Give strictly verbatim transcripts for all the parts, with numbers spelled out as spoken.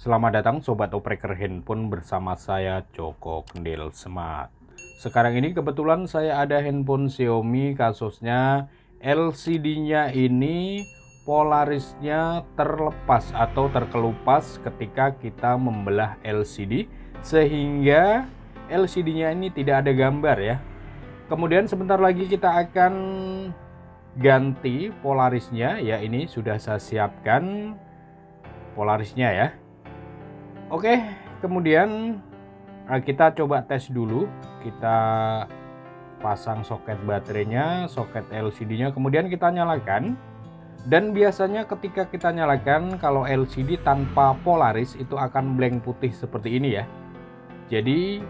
Selamat datang Sobat Opreker Handphone, bersama saya Joko Kendil Smart. Sekarang ini kebetulan saya ada handphone Xiaomi, kasusnya L C D-nya ini polarisnya terlepas atau terkelupas ketika kita membelah L C D, sehingga L C D-nya ini tidak ada gambar ya. Kemudian sebentar lagi kita akan ganti polarisnya ya, ini sudah saya siapkan polarisnya ya. Oke, kemudian kita coba tes dulu. Kita pasang soket baterainya, soket L C D-nya, kemudian kita nyalakan. Dan biasanya ketika kita nyalakan, kalau L C D tanpa polaris itu akan blank putih seperti ini ya. Jadi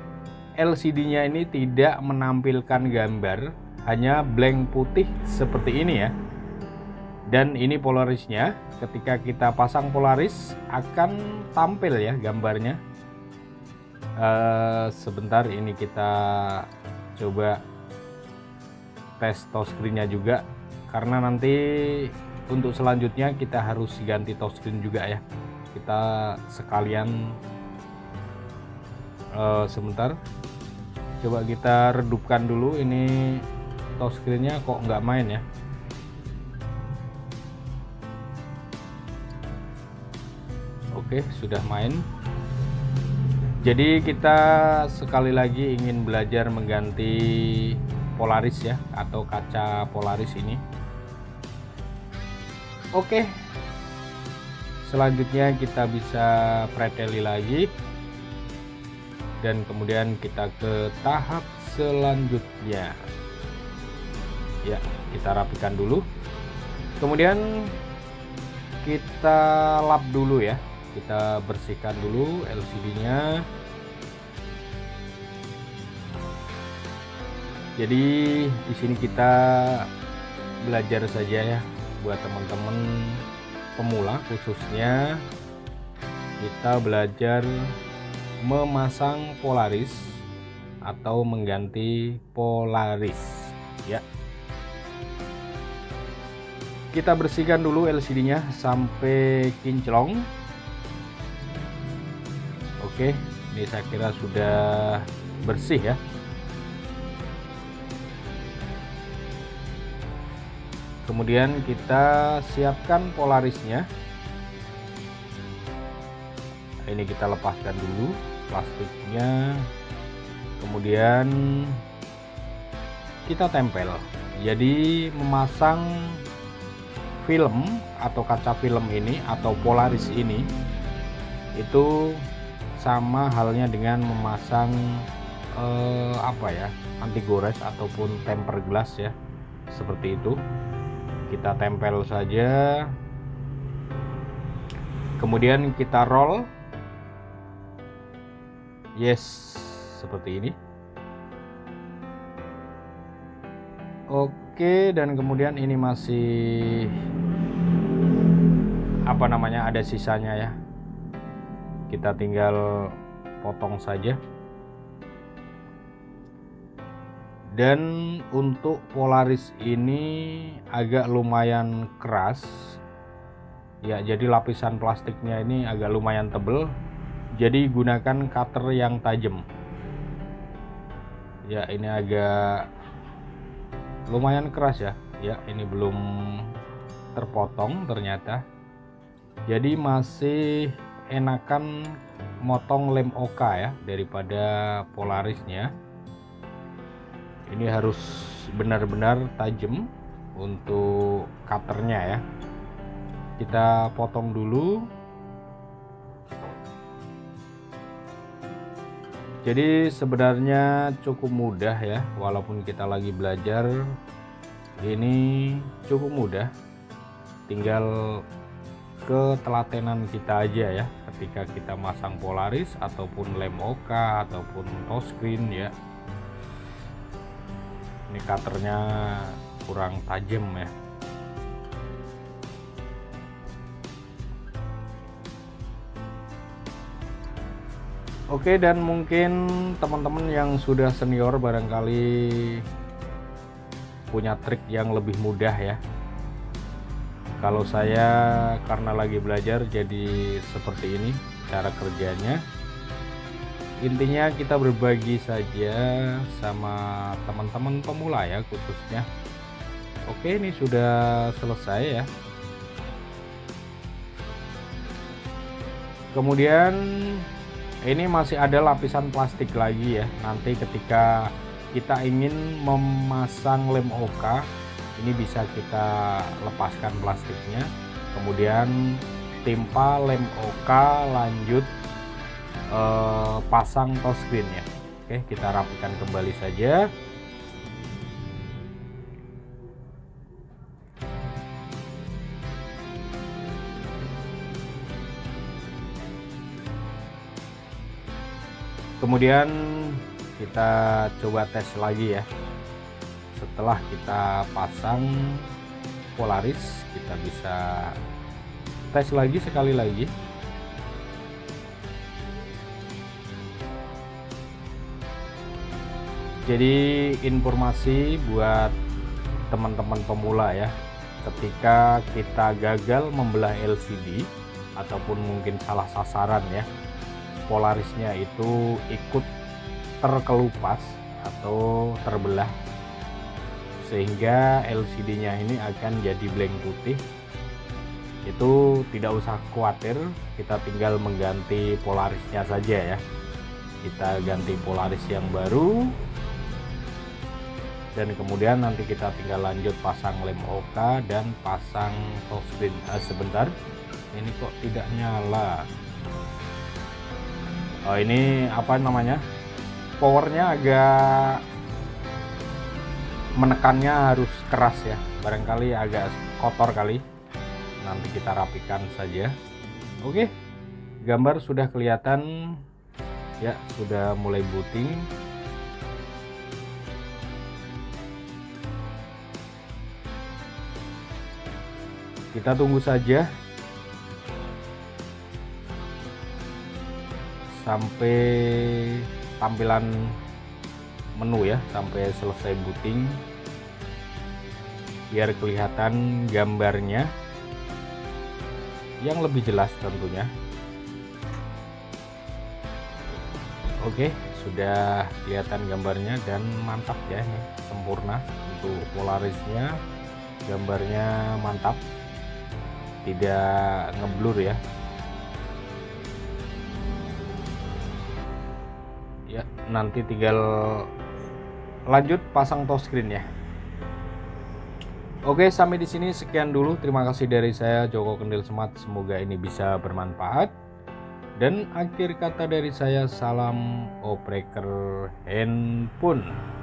L C D-nya ini tidak menampilkan gambar, hanya blank putih seperti ini ya. Dan ini polarisnya, ketika kita pasang polaris akan tampil ya gambarnya. Uh, sebentar, ini kita coba tes touchscreen-nya juga, karena nanti untuk selanjutnya kita harus ganti touchscreen juga ya. Kita sekalian uh, sebentar, coba kita redupkan dulu. Ini touchscreen-nya kok nggak main ya. Oke, sudah main. Jadi kita sekali lagi ingin belajar mengganti polaris ya, atau kaca polaris ini. Oke, selanjutnya kita bisa preteli lagi, dan kemudian kita ke tahap selanjutnya ya. Kita rapikan dulu, kemudian kita lap dulu ya. Kita bersihkan dulu L C D-nya. Jadi di sini kita belajar saja ya, buat teman-teman pemula khususnya. Kita belajar memasang polaris atau mengganti polaris ya. Kita bersihkan dulu L C D-nya sampai kinclong. Oke, ini saya kira sudah bersih ya. Kemudian kita siapkan polarisnya. Ini kita lepaskan dulu plastiknya. Kemudian kita tempel. Jadi memasang film atau kaca film ini atau polaris ini itu sama halnya dengan memasang eh, apa ya, anti gores ataupun temper glass ya, seperti itu. Kita tempel saja, kemudian kita roll. Yes, seperti ini. Oke, dan kemudian ini masih apa namanya, ada sisanya ya. Kita tinggal potong saja. Dan untuk polaris ini agak lumayan keras ya, jadi lapisan plastiknya ini agak lumayan tebal. Jadi gunakan cutter yang tajam ya. Ini agak lumayan keras ya. Ya, ini belum terpotong ternyata. Jadi masih enakan motong lem oka ya, daripada polarisnya. Ini harus benar-benar tajam untuk cutternya ya. Kita potong dulu. Jadi sebenarnya cukup mudah ya, walaupun kita lagi belajar ini cukup mudah. Tinggal ketelatenan kita aja ya ketika kita masang polaris ataupun lem oka ataupun touchscreen ya. Ini cutternya kurang tajam ya. Oke, dan mungkin teman-teman yang sudah senior barangkali punya trik yang lebih mudah ya. Kalau saya karena lagi belajar jadi seperti ini cara kerjanya. Intinya kita berbagi saja sama teman-teman pemula ya khususnya. Oke, ini sudah selesai ya. Kemudian ini masih ada lapisan plastik lagi ya. Nanti ketika kita ingin memasang lem oka, ini bisa kita lepaskan plastiknya, kemudian timpa lem oka, lanjut eh, pasang touchscreen ya. Oke, kita rapikan kembali saja. Kemudian kita coba tes lagi ya. Setelah kita pasang Polaris, kita bisa tes lagi sekali lagi. Jadi informasi buat teman-teman pemula ya, ketika kita gagal membelah L C D ataupun mungkin salah sasaran ya, Polarisnya itu ikut terkelupas atau terbelah, sehingga L C D-nya ini akan jadi blank putih. Itu tidak usah khawatir, kita tinggal mengganti Polarisnya saja ya. Kita ganti Polaris yang baru, dan kemudian nanti kita tinggal lanjut pasang lem oka dan pasang touchscreen. Ah, sebentar, ini kok tidak nyala. Oh, ini apa namanya, powernya agak menekannya harus keras ya, barangkali agak kotor kali, nanti kita rapikan saja. Oke, gambar sudah kelihatan ya, sudah mulai booting. Kita tunggu saja sampai tampilan menu ya, sampai selesai booting biar kelihatan gambarnya yang lebih jelas tentunya. Oke, sudah kelihatan gambarnya dan mantap ya, ini sempurna untuk Polarisnya. Gambarnya mantap, tidak ngeblur ya. Ya, nanti tinggal lanjut pasang touchscreen ya. Oke, sampai di sini sekian dulu. Terima kasih dari saya Joko Kendil Semat. Semoga ini bisa bermanfaat. Dan akhir kata dari saya, salam opreker handphone.